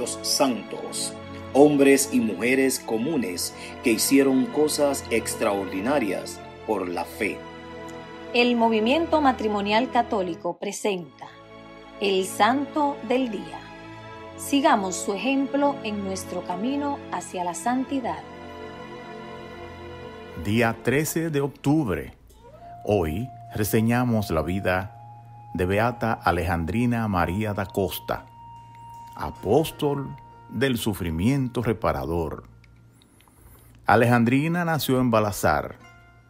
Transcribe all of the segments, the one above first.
los santos, hombres y mujeres comunes que hicieron cosas extraordinarias por la fe. El Movimiento Matrimonial Católico presenta el Santo del Día. Sigamos su ejemplo en nuestro camino hacia la santidad. Día 13 de octubre. Hoy reseñamos la vida de Beata Alejandrina María da Costa, apóstol del sufrimiento reparador. Alejandrina nació en Balazar,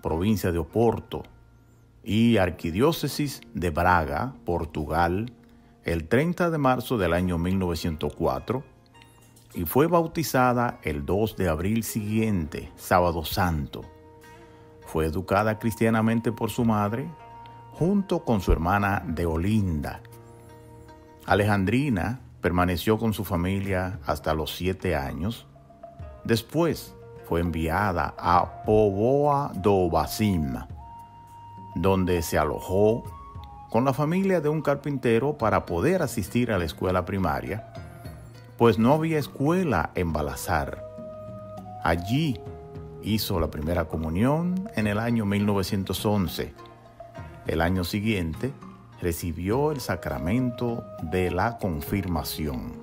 provincia de Oporto, y Arquidiócesis de Braga, Portugal, el 30 de marzo del año 1904, y fue bautizada el 2 de abril siguiente, Sábado Santo. Fue educada cristianamente por su madre, junto con su hermana Deolinda. Alejandrina permaneció con su familia hasta los 7 años. Después fue enviada a Poboa do Basim, donde se alojó con la familia de un carpintero para poder asistir a la escuela primaria, pues no había escuela en Balazar. Allí hizo la primera comunión en el año 1911. El año siguiente recibió el sacramento de la confirmación.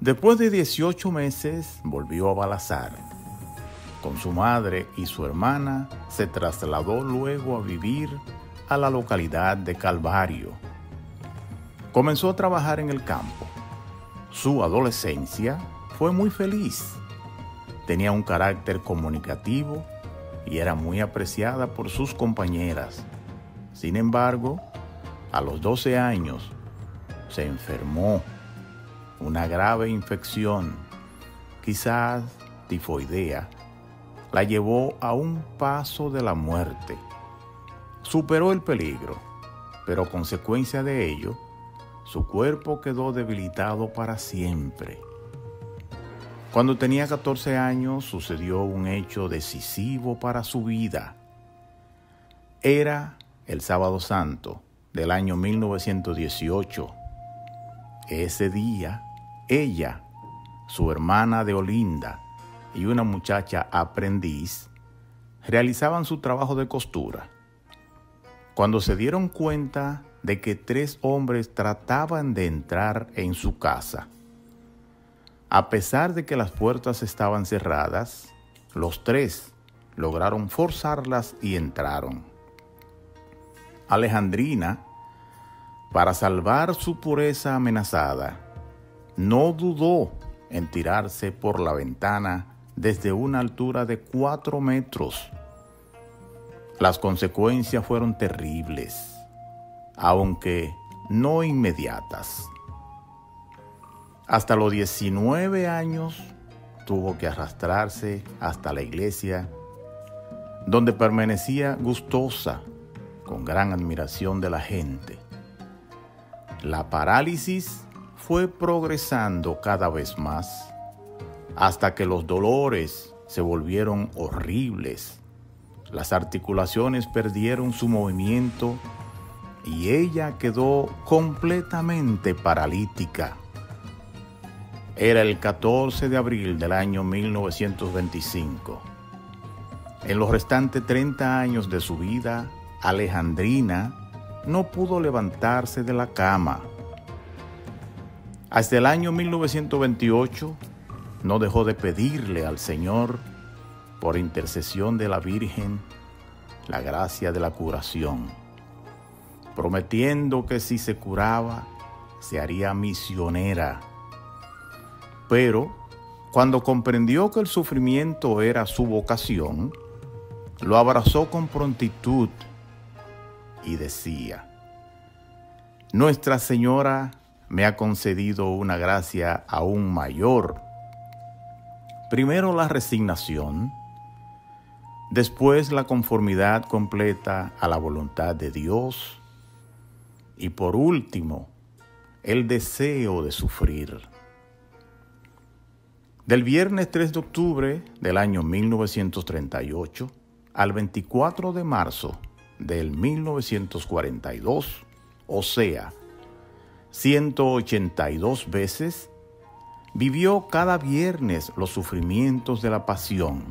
Después de 18 meses volvió a Balazar. Con su madre y su hermana se trasladó luego a vivir a la localidad de Calvario. Comenzó a trabajar en el campo. Su adolescencia fue muy feliz. Tenía un carácter comunicativo y era muy apreciada por sus compañeras. Sin embargo, a los 12 años se enfermó una grave infección, quizás tifoidea, la llevó a un paso de la muerte. Superó el peligro, pero a consecuencia de ello, su cuerpo quedó debilitado para siempre. Cuando tenía 14 años, sucedió un hecho decisivo para su vida. Era el Sábado Santo del año 1918. Ese día, ella, su hermana Deolinda y una muchacha aprendiz realizaban su trabajo de costura. Cuando se dieron cuenta de que 3 hombres trataban de entrar en su casa, a pesar de que las puertas estaban cerradas, los 3 lograron forzarlas y entraron. Alejandrina, para salvar su pureza amenazada, no dudó en tirarse por la ventana desde una altura de 4 metros. Las consecuencias fueron terribles, aunque no inmediatas. Hasta los 19 años tuvo que arrastrarse hasta la iglesia, donde permanecía gustosa, con gran admiración de la gente. La parálisis fue progresando cada vez más, hasta que los dolores se volvieron horribles. Las articulaciones perdieron su movimiento y ella quedó completamente paralítica. Era el 14 de abril del año 1925. En los restantes 30 años de su vida, Alejandrina no pudo levantarse de la cama. Hasta el año 1928 no dejó de pedirle al Señor, por intercesión de la Virgen, la gracia de la curación, prometiendo que si se curaba, se haría misionera. Pero cuando comprendió que el sufrimiento era su vocación, lo abrazó con prontitud y decía: Nuestra Señora me ha concedido una gracia aún mayor. Primero la resignación, después la conformidad completa a la voluntad de Dios y por último, el deseo de sufrir. Del viernes 3 de octubre del año 1938 al 24 de marzo del 1942, o sea, 182 veces, vivió cada viernes los sufrimientos de la pasión.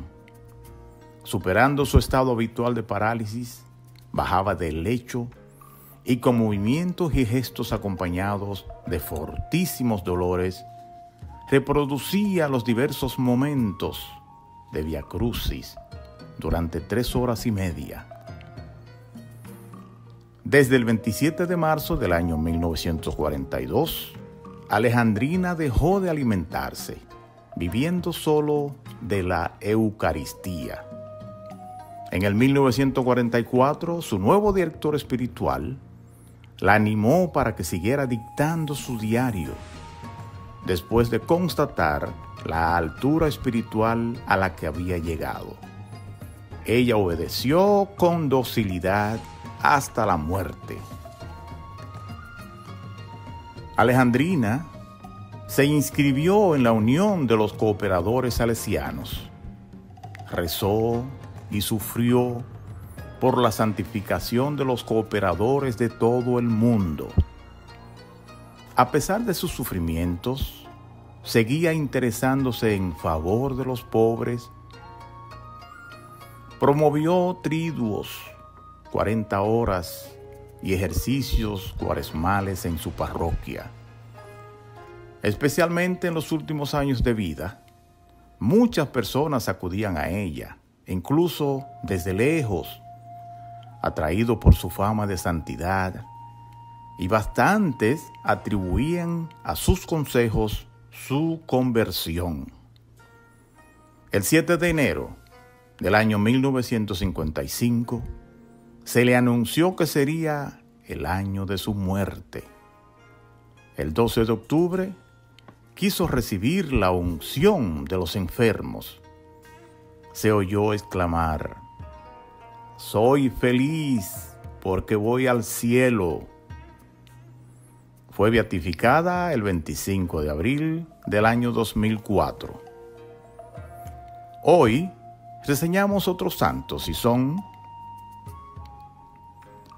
Superando su estado habitual de parálisis, bajaba del lecho y con movimientos y gestos acompañados de fortísimos dolores, reproducía los diversos momentos de Via Crucis durante 3 horas y media. Desde el 27 de marzo del año 1942, Alejandrina dejó de alimentarse, viviendo solo de la Eucaristía. En el 1944, su nuevo director espiritual la animó para que siguiera dictando su diario, después de constatar la altura espiritual a la que había llegado. Ella obedeció con docilidad hasta la muerte. Alejandrina se inscribió en la Unión de los Cooperadores Salesianos. Rezó y sufrió por la santificación de los cooperadores de todo el mundo. A pesar de sus sufrimientos, seguía interesándose en favor de los pobres. Promovió triduos, 40 horas y ejercicios cuaresmales en su parroquia. Especialmente en los últimos años de vida, muchas personas acudían a ella, incluso desde lejos, atraído por su fama de santidad, y bastantes atribuían a sus consejos su conversión. El 7 de enero del año 1955, se le anunció que sería el año de su muerte. El 12 de octubre, quiso recibir la unción de los enfermos. Se oyó exclamar: «Soy feliz porque voy al cielo». Fue beatificada el 25 de abril del año 2004. Hoy reseñamos otros santos y son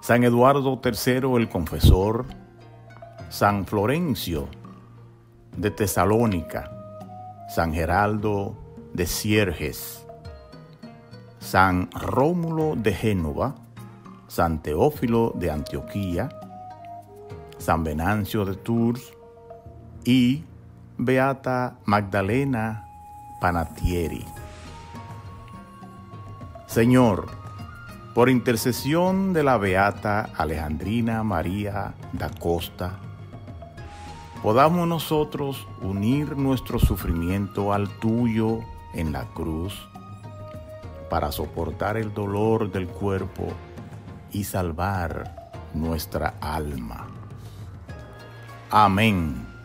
San Eduardo III el Confesor, San Florencio de Tesalónica, San Geraldo de Sierges, San Rómulo de Génova, San Teófilo de Antioquía, San Venancio de Tours y Beata Magdalena Panatieri. Señor, por intercesión de la Beata Alejandrina María da Costa, podamos nosotros unir nuestro sufrimiento al tuyo en la cruz, para soportar el dolor del cuerpo y salvar nuestra alma. Amén.